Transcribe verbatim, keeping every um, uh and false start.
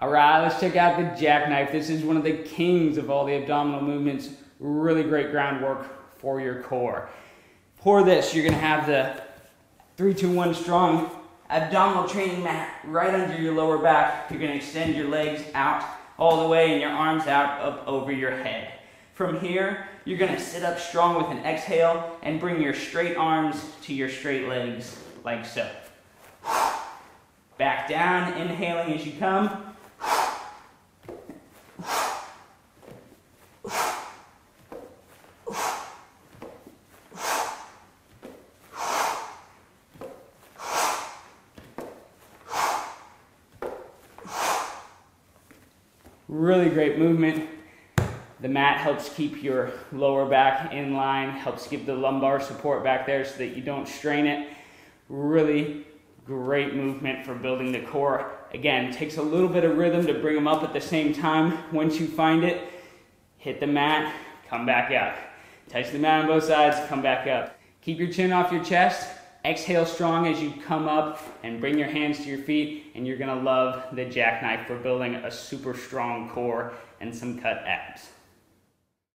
All right, let's check out the jackknife. This is one of the kings of all the abdominal movements. Really great groundwork for your core. For this, you're gonna have the three two one Strong abdominal training mat right under your lower back. You're gonna extend your legs out all the way and your arms out up over your head. From here, you're gonna sit up strong with an exhale and bring your straight arms to your straight legs, like so. Back down, inhaling as you come. Really great movement. The mat helps keep your lower back in line, helps give the lumbar support back there so that you don't strain it. Really great movement for building the core. Again, takes a little bit of rhythm to bring them up at the same time. Once you find it, hit the mat, come back up. Touch the mat on both sides, come back up. Keep your chin off your chest. Exhale strong as you come up and bring your hands to your feet, and you're gonna love the jackknife for building a super strong core and some cut abs.